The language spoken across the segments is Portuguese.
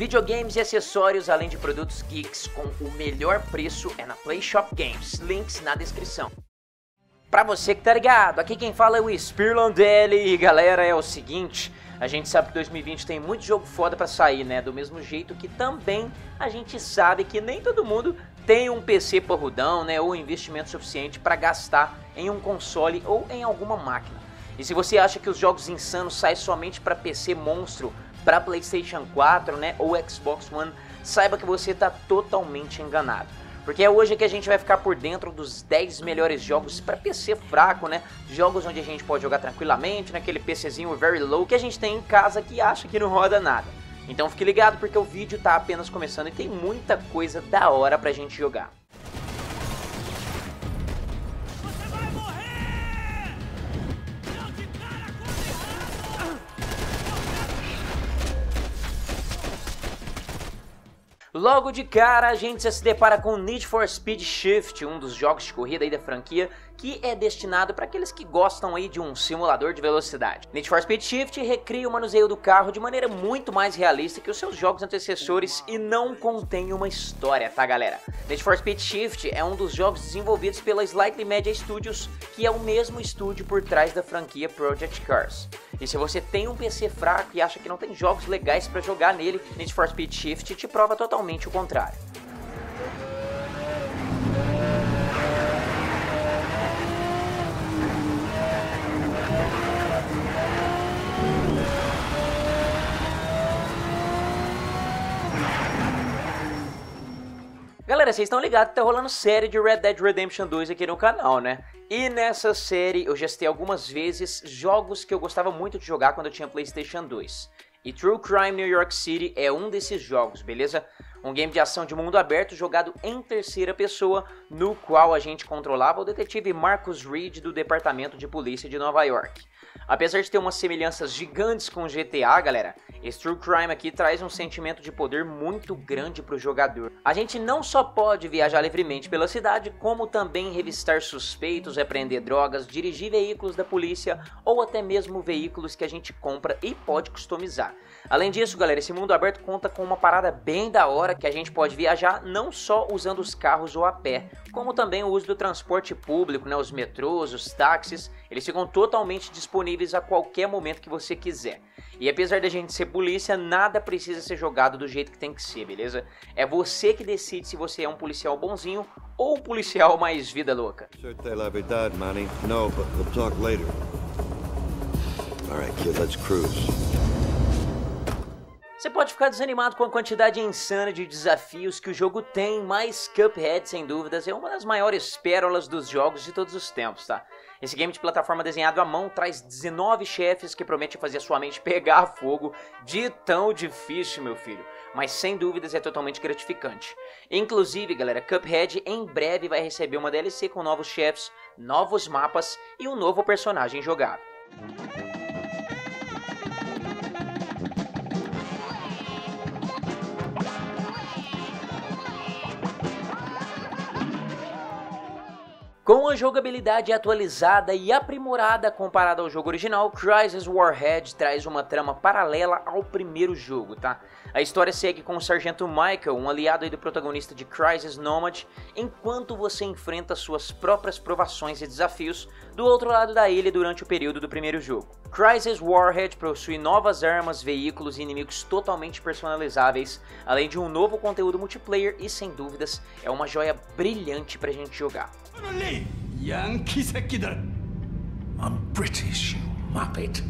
Videogames e acessórios, além de produtos geeks com o melhor preço, é na Play Shop Games. Links na descrição. Pra você que tá ligado, aqui quem fala é o Spirlandelli. E galera, é o seguinte, a gente sabe que 2020 tem muito jogo foda pra sair, né? Do mesmo jeito que também a gente sabe que nem todo mundo tem um PC porrudão, né? Ou investimento suficiente pra gastar em um console ou em alguma máquina. E se você acha que os jogos insanos saem somente pra PC monstro, pra PlayStation 4, né? Ou Xbox One, saiba que você tá totalmente enganado. Porque é hoje que a gente vai ficar por dentro dos 10 melhores jogos para PC fraco, né? Jogos onde a gente pode jogar tranquilamente, naquele PCzinho very low que a gente tem em casa que acha que não roda nada. Então fique ligado porque o vídeo tá apenas começando e tem muita coisa da hora pra gente jogar. Logo de cara a gente já se depara com Need for Speed Shift, um dos jogos de corrida aí da franquia que é destinado para aqueles que gostam aí de um simulador de velocidade. Need for Speed Shift recria o manuseio do carro de maneira muito mais realista que os seus jogos antecessores e não contém uma história, tá galera? Need for Speed Shift é um dos jogos desenvolvidos pela Slightly Mad Studios, que é o mesmo estúdio por trás da franquia Project Cars. E se você tem um PC fraco e acha que não tem jogos legais para jogar nele, Need for Speed Shift te prova totalmente o contrário. Galera, vocês estão ligados que tá rolando série de Red Dead Redemption 2 aqui no canal, né? E nessa série eu já citei algumas vezes jogos que eu gostava muito de jogar quando eu tinha PlayStation 2. E True Crime New York City é um desses jogos, beleza? Um game de ação de mundo aberto jogado em terceira pessoa, no qual a gente controlava o detetive Marcus Reed do Departamento de Polícia de Nova York. Apesar de ter umas semelhanças gigantes com GTA, galera, esse True Crime aqui traz um sentimento de poder muito grande pro jogador. A gente não só pode viajar livremente pela cidade, como também revistar suspeitos, apreender drogas, dirigir veículos da polícia ou até mesmo veículos que a gente compra e pode customizar. Além disso, galera, esse mundo aberto conta com uma parada bem da hora que a gente pode viajar não só usando os carros ou a pé, como também o uso do transporte público, né? Os metrôs, os táxis, eles ficam totalmente disponíveis a qualquer momento que você quiser. E apesar da gente ser polícia, nada precisa ser jogado do jeito que tem que ser, beleza? É você que decide se você é um policial bonzinho ou um policial mais vida louca. Você pode ficar desanimado com a quantidade insana de desafios que o jogo tem, mas Cuphead, sem dúvidas, é uma das maiores pérolas dos jogos de todos os tempos, tá? Esse game de plataforma desenhado à mão traz 19 chefes que prometem fazer a sua mente pegar fogo de tão difícil, meu filho. Mas sem dúvidas é totalmente gratificante. Inclusive, galera, Cuphead em breve vai receber uma DLC com novos chefes, novos mapas e um novo personagem jogável. Com a jogabilidade atualizada e aprimorada comparada ao jogo original, Crysis Warhead traz uma trama paralela ao primeiro jogo, tá? A história segue com o Sargento Michael, um aliado aí do protagonista de Crysis Nomad, enquanto você enfrenta suas próprias provações e desafios do outro lado da ilha durante o período do primeiro jogo. Crysis Warhead possui novas armas, veículos e inimigos totalmente personalizáveis, além de um novo conteúdo multiplayer e, sem dúvidas, é uma joia brilhante pra gente jogar. I'm British, Muppet.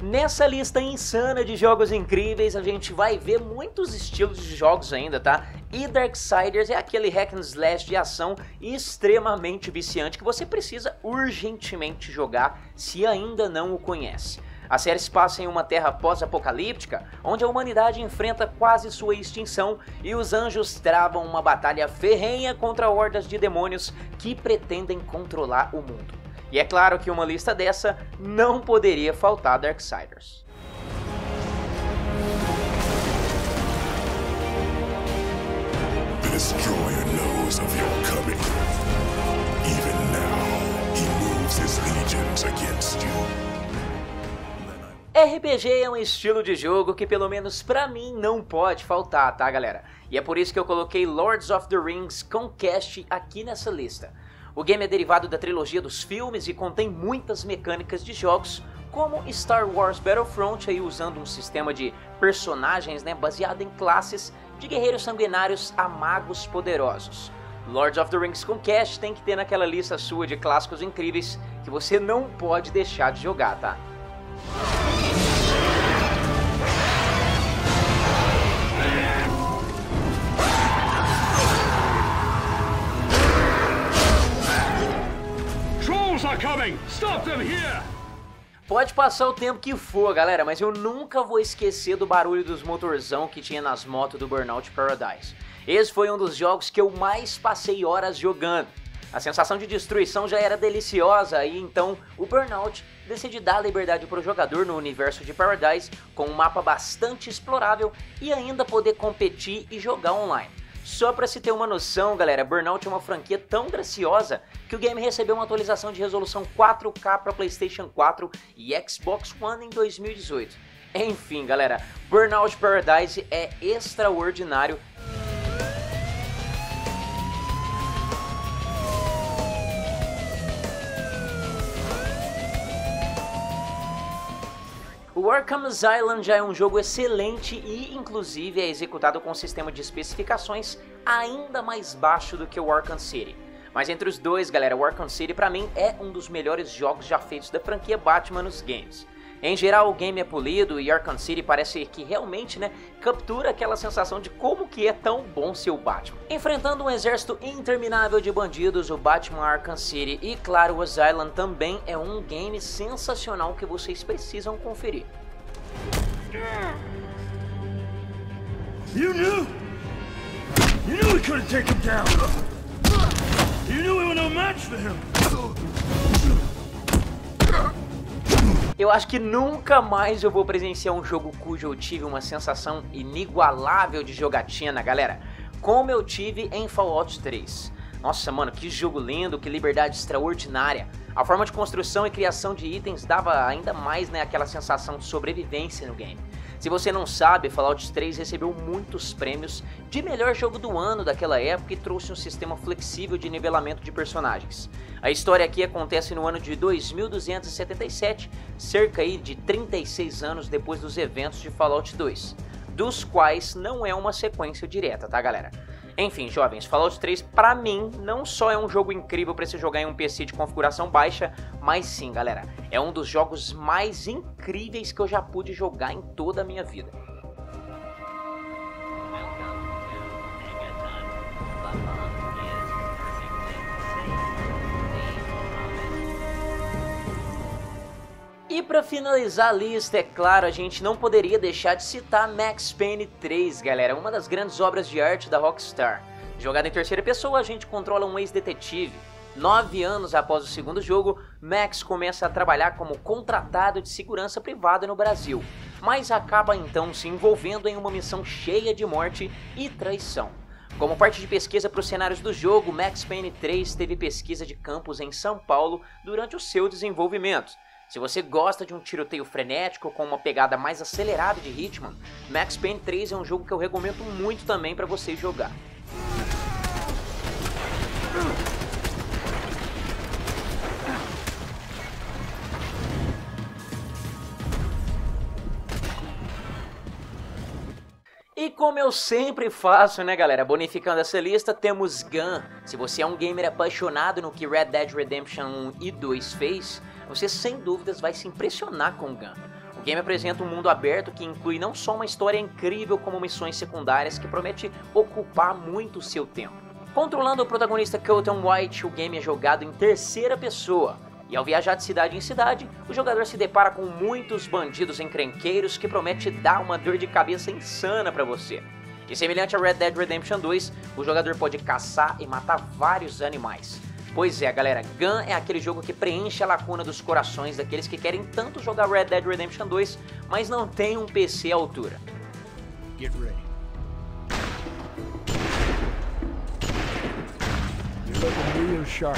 Nessa lista insana de jogos incríveis, a gente vai ver muitos estilos de jogos ainda, tá? E Darksiders é aquele hack and slash de ação extremamente viciante que você precisa urgentemente jogar se ainda não o conhece. A série se passa em uma terra pós-apocalíptica, onde a humanidade enfrenta quase sua extinção e os anjos travam uma batalha ferrenha contra hordas de demônios que pretendem controlar o mundo. E é claro que uma lista dessa não poderia faltar Darksiders. The Destroyer knows of your coming. Even now, he moves his legions against you. RPG é um estilo de jogo que, pelo menos pra mim, não pode faltar, tá galera? E é por isso que eu coloquei Lords of the Rings Conquest aqui nessa lista. O game é derivado da trilogia dos filmes e contém muitas mecânicas de jogos, como Star Wars Battlefront, aí usando um sistema de personagens, né, baseado em classes de guerreiros sanguinários a magos poderosos. Lords of the Rings Conquest tem que ter naquela lista sua de clássicos incríveis que você não pode deixar de jogar, tá? Pode passar o tempo que for, galera, mas eu nunca vou esquecer do barulho dos motorzão que tinha nas motos do Burnout Paradise. Esse foi um dos jogos que eu mais passei horas jogando. A sensação de destruição já era deliciosa e então o Burnout decide dar liberdade para o jogador no universo de Paradise, com um mapa bastante explorável e ainda poder competir e jogar online. Só para se ter uma noção, galera, Burnout é uma franquia tão graciosa que o game recebeu uma atualização de resolução 4K para PlayStation 4 e Xbox One em 2018. Enfim, galera, Burnout Paradise é extraordinário. O Arkham Island já é um jogo excelente e, inclusive, é executado com um sistema de especificações ainda mais baixo do que o Arkham City. Mas entre os dois, galera, o Arkham City pra mim é um dos melhores jogos já feitos da franquia Batman nos games. Em geral, o game é polido e Arkham City parece que realmente, né, captura aquela sensação de como que é tão bom ser o Batman. Enfrentando um exército interminável de bandidos, o Batman Arkham City e, claro, o Oz Island também é um game sensacional que vocês precisam conferir. You knew we couldn't take him down. You knew we were no match for him. Eu acho que nunca mais eu vou presenciar um jogo cujo eu tive uma sensação inigualável de jogatina, galera, como eu tive em Fallout 3. Nossa, mano, que jogo lindo, que liberdade extraordinária. A forma de construção e criação de itens dava ainda mais, né, aquela sensação de sobrevivência no game. Se você não sabe, Fallout 3 recebeu muitos prêmios de melhor jogo do ano daquela época e trouxe um sistema flexível de nivelamento de personagens. A história aqui acontece no ano de 2277, cerca aí de 36 anos depois dos eventos de Fallout 2, dos quais não é uma sequência direta, tá galera? Enfim, jovens, Fallout 3 pra mim não só é um jogo incrível pra se jogar em um PC de configuração baixa, mas sim, galera, é um dos jogos mais incríveis que eu já pude jogar em toda a minha vida. E pra finalizar a lista, é claro, a gente não poderia deixar de citar Max Payne 3, galera, uma das grandes obras de arte da Rockstar. Jogada em terceira pessoa, a gente controla um ex-detetive. 9 anos após o segundo jogo, Max começa a trabalhar como contratado de segurança privada no Brasil, mas acaba então se envolvendo em uma missão cheia de morte e traição. Como parte de pesquisa para os cenários do jogo, Max Payne 3 teve pesquisa de campos em São Paulo durante o seu desenvolvimento. Se você gosta de um tiroteio frenético com uma pegada mais acelerada de Hitman, Max Payne 3 é um jogo que eu recomendo muito também para você jogar. E como eu sempre faço, né galera, bonificando essa lista, temos Gun. Se você é um gamer apaixonado no que Red Dead Redemption 1 e 2 fez, você sem dúvidas vai se impressionar com Gun. O game apresenta um mundo aberto que inclui não só uma história incrível como missões secundárias que promete ocupar muito o seu tempo. Controlando o protagonista Colton White, o game é jogado em terceira pessoa. E ao viajar de cidade em cidade, o jogador se depara com muitos bandidos encrenqueiros que promete dar uma dor de cabeça insana pra você. E semelhante a Red Dead Redemption 2, o jogador pode caçar e matar vários animais. Pois é, galera, Gun é aquele jogo que preenche a lacuna dos corações daqueles que querem tanto jogar Red Dead Redemption 2, mas não tem um PC à altura. Get ready. You're looking real sharp.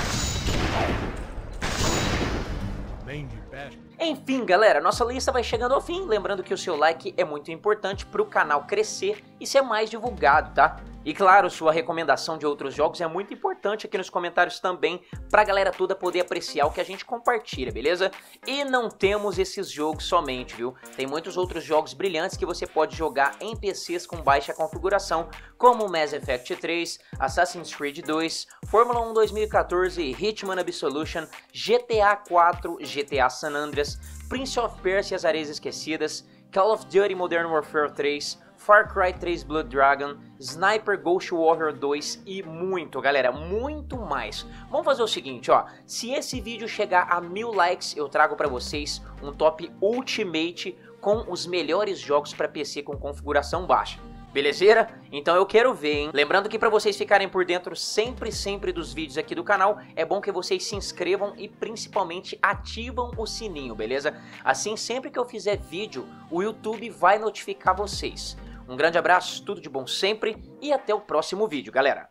Enfim, galera, nossa lista vai chegando ao fim. Lembrando que o seu like é muito importante para o canal crescer e ser mais divulgado, tá? E claro, sua recomendação de outros jogos é muito importante aqui nos comentários também, pra galera toda poder apreciar o que a gente compartilha, beleza? E não temos esses jogos somente, viu? Tem muitos outros jogos brilhantes que você pode jogar em PCs com baixa configuração, como Mass Effect 3, Assassin's Creed 2, Fórmula 1 2014, Hitman Absolution, GTA 4, GTA San Andreas, Prince of Persia e as Areias Esquecidas, Call of Duty Modern Warfare 3, Far Cry 3 Blood Dragon, Sniper Ghost Warrior 2 e muito, galera, muito mais. Vamos fazer o seguinte, ó, se esse vídeo chegar a 1000 likes, eu trago pra vocês um top Ultimate com os melhores jogos pra PC com configuração baixa. Belezeira? Então eu quero ver, hein? Lembrando que para vocês ficarem por dentro sempre dos vídeos aqui do canal, é bom que vocês se inscrevam e principalmente ativam o sininho, beleza? Assim, sempre que eu fizer vídeo, o YouTube vai notificar vocês. Um grande abraço, tudo de bom sempre e até o próximo vídeo, galera!